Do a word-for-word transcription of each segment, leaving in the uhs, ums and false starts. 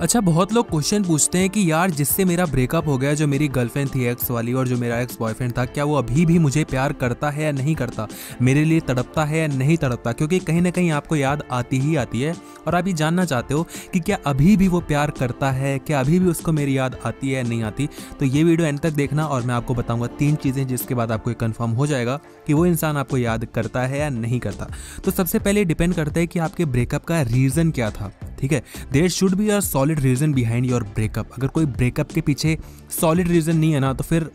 अच्छा, बहुत लोग क्वेश्चन पूछते हैं कि यार जिससे मेरा ब्रेकअप हो गया, जो मेरी गर्लफ्रेंड थी एक्स वाली और जो मेरा एक्स बॉयफ्रेंड था, क्या वो अभी भी मुझे प्यार करता है या नहीं करता, मेरे लिए तड़पता है या नहीं तड़पता? क्योंकि कहीं ना कहीं आपको याद आती ही आती है और आप ये जानना चाहते हो कि क्या अभी भी वो प्यार करता है, क्या अभी भी उसको मेरी याद आती है या नहीं आती। तो ये वीडियो एंड तक देखना और मैं आपको बताऊँगा तीन चीज़ें जिसके बाद आपको कन्फर्म हो जाएगा कि वो इंसान आपको याद करता है या नहीं करता। तो सबसे पहले डिपेंड करता है कि आपके ब्रेकअप का रीज़न क्या था। ठीक है, there should be a solid reason behind your breakup. अगर कोई ब्रेकअप के पीछे सॉलिड रीज़न नहीं है ना, तो फिर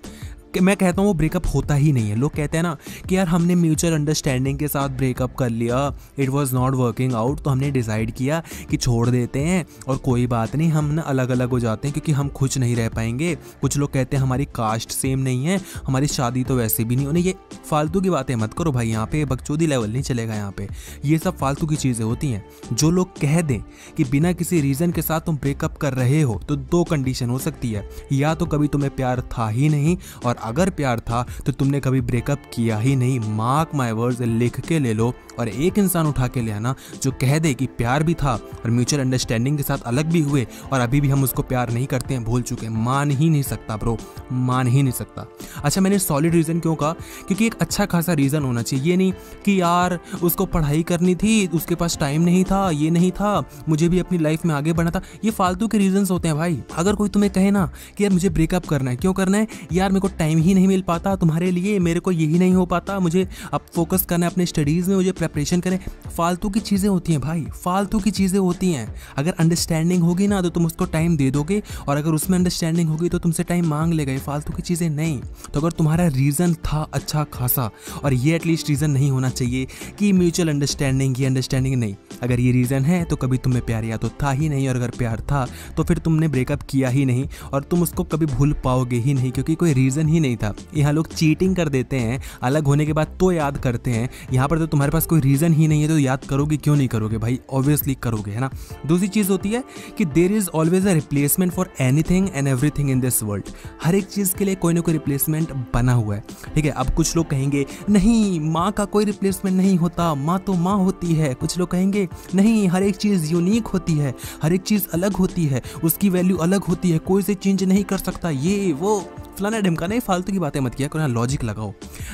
मैं कहता हूँ वो ब्रेकअप होता ही नहीं है। लोग कहते हैं ना कि यार हमने म्यूचुअल अंडरस्टैंडिंग के साथ ब्रेकअप कर लिया, it was not working out, तो हमने डिसाइड किया कि छोड़ देते हैं और कोई बात नहीं, हम ना अलग अलग हो जाते हैं क्योंकि हम खुश नहीं रह पाएंगे। कुछ लोग कहते हैं हमारी कास्ट सेम नहीं है, हमारी शादी तो वैसे भी नहीं होने। ये फालतू की बातें मत करो भाई, यहाँ पर बकचोदी लेवल नहीं चलेगा। यहाँ पर ये सब फालतू की चीज़ें होती हैं। जो लोग कह दें कि बिना किसी रीज़न के साथ तुम ब्रेकअप कर रहे हो, तो दो कंडीशन हो सकती है, या तो कभी तुम्हें प्यार था ही नहीं, और अगर प्यार था तो तुमने कभी ब्रेकअप किया ही नहीं। मार्क माय वर्ड्स, लिख के ले लो और एक इंसान उठा के ले आना जो कह दे कि प्यार भी था और म्यूचुअल अंडरस्टैंडिंग के साथ अलग भी हुए और अभी भी हम उसको प्यार नहीं करते हैं, भूल चुके। मान ही नहीं सकता ब्रो, मान ही नहीं सकता। अच्छा, मैंने सॉलिड रीज़न क्यों कहा, क्योंकि एक अच्छा खासा रीज़न होना चाहिए। ये नहीं कि यार उसको पढ़ाई करनी थी, उसके पास टाइम नहीं था, ये नहीं था, मुझे भी अपनी लाइफ में आगे बढ़ना था, ये फालतू के रीज़न्स होते हैं भाई। अगर कोई तुम्हें कहे ना कि यार मुझे ब्रेकअप करना है, क्यों करना है यार, मेरे को टाइम ही नहीं मिल पाता तुम्हारे लिए, मेरे को यही नहीं हो पाता, मुझे अब फोकस करना है अपने स्टडीज़ में, मुझे प्रेपरेशन करें, फालतू की चीज़ें होती हैं भाई, फालतू की चीज़ें होती हैं। अगर अंडरस्टैंडिंग होगी ना तो तुम उसको टाइम दे दोगे, और अगर उसमें अंडरस्टैंडिंग होगी तो तुमसे टाइम मांग लेगा। ये फालतू की चीज़ें नहीं। तो अगर तुम्हारा रीज़न था अच्छा खासा, और ये एटलीस्ट रीज़न नहीं होना चाहिए कि म्यूचुअल अंडरस्टैंडिंग, ये अंडरस्टैंडिंग नहीं, अगर ये रीज़न है तो कभी तुम्हें प्यार या तो था ही नहीं, और अगर प्यार था तो फिर तुमने ब्रेकअप किया ही नहीं और तुम उसको कभी भूल पाओगे ही नहीं, क्योंकि कोई रीज़न ही नहीं था। यहाँ लोग चीटिंग कर देते हैं, अलग होने के बाद तो याद करते हैं, यहाँ पर तो तुम्हारे पास कोई रीज़न ही नहीं है तो याद करोगे, क्यों नहीं करोगे भाई, ऑब्वियसली करोगे, है ना। दूसरी चीज़ होती है कि there is always a replacement for anything and everything in this world. हर एक चीज़ के लिए कोई ना कोई रिप्लेसमेंट बना हुआ है। ठीक है, अब कुछ लोग कहेंगे नहीं माँ का कोई रिप्लेसमेंट नहीं होता, माँ तो माँ होती है। कुछ लोग कहेंगे नहीं हर एक चीज़ यूनिक होती है, हर एक चीज़ अलग होती है, उसकी वैल्यू अलग होती है, कोई से चेंज नहीं कर सकता, ये वो फलाना ढिमका। नहीं, फालतू की बातें मत किया करो, लॉजिक लगाओ।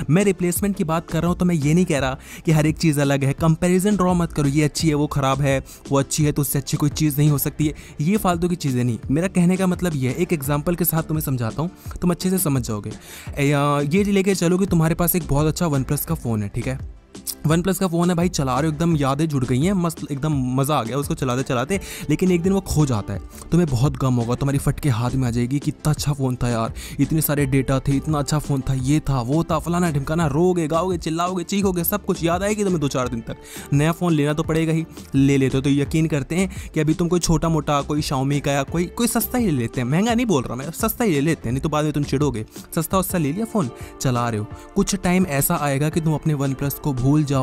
मैं रिप्लेसमेंट की बात कर रहा हूँ तो मैं ये नहीं कह रहा कि हर एक चीज़ अलग है। कंपैरिजन ड्रॉ मत करो, ये अच्छी है वो ख़राब है, वो अच्छी है तो उससे अच्छी कोई चीज़ नहीं हो सकती है, ये फालतू की चीज़ें नहीं। मेरा कहने का मतलब ये है, एक एग्जाम्पल के साथ तुम्हें समझाता हूँ, तुम अच्छे से समझ जाओगे। ये लेके चलो कि तुम्हारे पास एक बहुत अच्छा वन प्लस का फ़ोन है। ठीक है, वन प्लस का फ़ोन है भाई, चला रहे हो, एकदम यादें जुड़ गई हैं, मस्त एकदम मज़ा आ गया उसको चलाते चलाते, लेकिन एक दिन वो खो जाता है, तुम्हें बहुत गम होगा, तुम्हारी फटके हाथ में आ जाएगी, कितना अच्छा फ़ोन था यार, इतने सारे डेटा थे, इतना अच्छा फ़ोन था, ये था वो था फलाना ढिमकाना, रोगे गाओगे चिल्लाओगे चीखोगे, सब कुछ याद आएगी तुम्हें दो चार दिन तक। नया फ़ोन लेना तो पड़ेगा ही, ले लेते हो तो यकीन करते हैं कि अभी तुम कोई छोटा मोटा कोई शाओमी का या कोई कोई सस्ता ही ले लेते हैं, महंगा नहीं बोल रहा मैं, सस्ता ही ले लेते हैं, नहीं तो बाद में तुम चिड़ोगे। सस्ता वस्ता ले लिया फ़ोन, चला रहे हो, कुछ टाइम ऐसा आएगा कि तुम अपने वन प्लस को भूल जाओगे।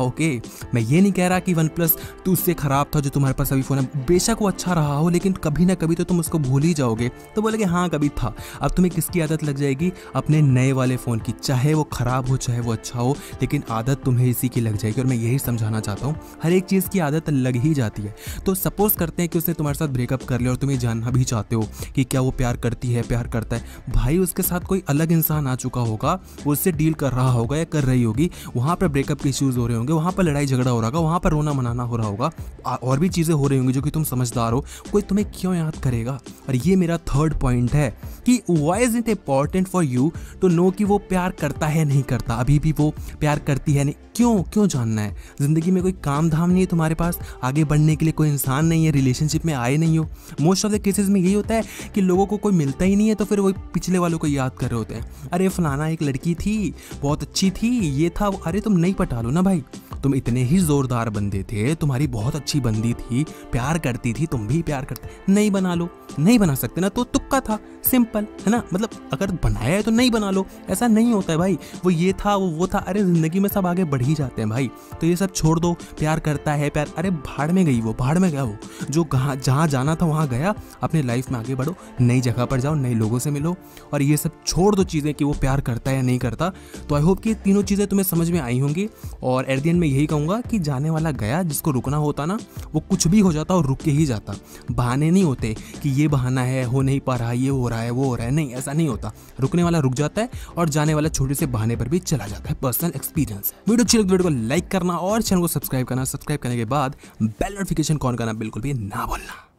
मैं ये नहीं कह रहा कि वन प्लस तो उससे ख़राब था जो तुम्हारे पास अभी फ़ोन है, बेशक वो अच्छा रहा हो, लेकिन कभी ना कभी तो तुम उसको भूल ही जाओगे, तो बोलोगे हाँ कभी था। अब तुम्हें किसकी आदत लग जाएगी, अपने नए वाले फ़ोन की, चाहे वो ख़राब हो चाहे वो अच्छा हो, लेकिन आदत तुम्हें इसी की लग जाएगी। और मैं यही समझाना चाहता हूँ, हर एक चीज़ की आदत लग ही जाती है। तो सपोज़ करते हैं कि उसने तुम्हारे साथ ब्रेकअप कर लिया और तुम्हें जानना भी चाहते हो कि क्या वो प्यार करती है, प्यार करता है, भाई उसके साथ कोई अलग इंसान आ चुका होगा, उससे डील कर रहा होगा या कर रही होगी, वहाँ पर ब्रेकअप के इश्यूज़ हो रहे होंगे, वहाँ पर लड़ाई झगड़ा हो रहा होगा, वहाँ पर रोना मनाना हो रहा होगा, और भी चीज़ें हो रही होंगी जो कि तुम समझदार हो, कोई तुम्हें क्यों याद करेगा। और ये मेरा थर्ड पॉइंट है कि why is it important for you to know कि वो प्यार करता है नहीं करता, अभी भी वो प्यार करती है नहीं, क्यों क्यों जानना है। ज़िंदगी में कोई काम धाम नहीं है तुम्हारे पास, आगे बढ़ने के लिए कोई इंसान नहीं है, रिलेशनशिप में आए नहीं हो। मोस्ट ऑफ द केसेस में यही होता है कि लोगों को कोई मिलता ही नहीं है, तो फिर वो पिछले वालों को याद कर रहे होते हैं, अरे फलाना एक लड़की थी बहुत अच्छी थी, ये था, अरे तुम नहीं पटा लो ना भाई, तुम इतने ही जोरदार बंदे थे, तुम्हारी बहुत अच्छी बंदी थी, प्यार करती थी, तुम भी प्यार करते, नहीं बना लो, नहीं बना सकते ना तो तुक्का था, सिंपल है ना, मतलब अगर बनाया है तो नहीं बना लो, ऐसा नहीं होता है भाई वो ये था वो वो था, अरे ज़िंदगी में सब आगे बढ़ ही जाते हैं भाई, तो ये सब छोड़ दो। प्यार करता है प्यार, अरे भाड़ में गई वो, भाड़ में गया वो, जो कहाँ जहाँ जाना था वहाँ गया, अपने लाइफ में आगे बढ़ो, नई जगह पर जाओ, नए लोगों से मिलो, और ये सब छोड़ दो चीज़ें कि वो प्यार करता है या नहीं करता। तो आई होप कि तीनों चीज़ें तुम्हें समझ में आई होंगी, और एट द एंड में मैं यही कहूँगा कि जाने वाला गया, जिसको रुकना होता ना वो कुछ भी हो जाता और रुक के ही जाता। बहाने नहीं होते कि ये बहाना है, हो नहीं पा रहा, ये हो रहा है, वो हो रहा है, नहीं, ऐसा नहीं होता। रुकने वाला रुक जाता है और जाने वाला छोटे से बहाने पर भी चला जाता है। पर्सनल एक्सपीरियंस है। वीडियो अच्छी लगी वीडियो को लाइक करना और चैनल को सब्सक्राइब करना। सब्सक्राइब करने के बाद बेल नोटिफिकेशन ऑन करना बिल्कुल भी ना भूलना।